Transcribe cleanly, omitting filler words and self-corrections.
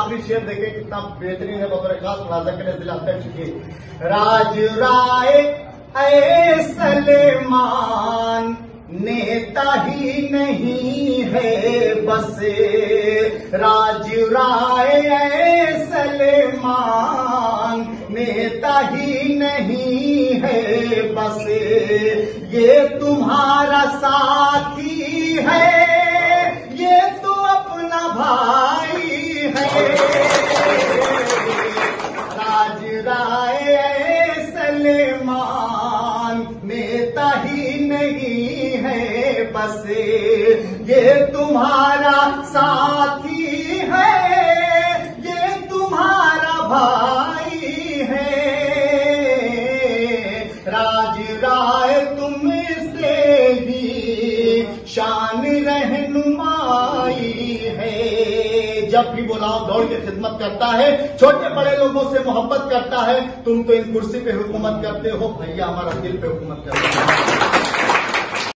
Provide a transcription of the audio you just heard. आखिरी शेर देखें कितना बेहतरीन है बबरे खास प्लाजा के जिला अध्यक्ष की। राजीव राय ऐ सलेमान नेता ही नहीं है बस, राजीव राय ऐ सलेमान नेता ही नहीं है बस, ये तुम्हारा साथी है, ये तो अपना भाई है। राजीव राय ऐ सलेमान नेता ही नहीं है बस, ये तुम्हारा साथी है, ये तुम्हारा भाई है। राजीव राय तुमसे ही शान रहनुमाई है, जब भी बुलाओ दौड़ के खिदमत करता है, छोटे बड़े लोगों से मोहब्बत करता है। तुम तो इन कुर्सी पे हुकूमत करते हो, भैया हमारा दिल पे हुकूमत करते हो।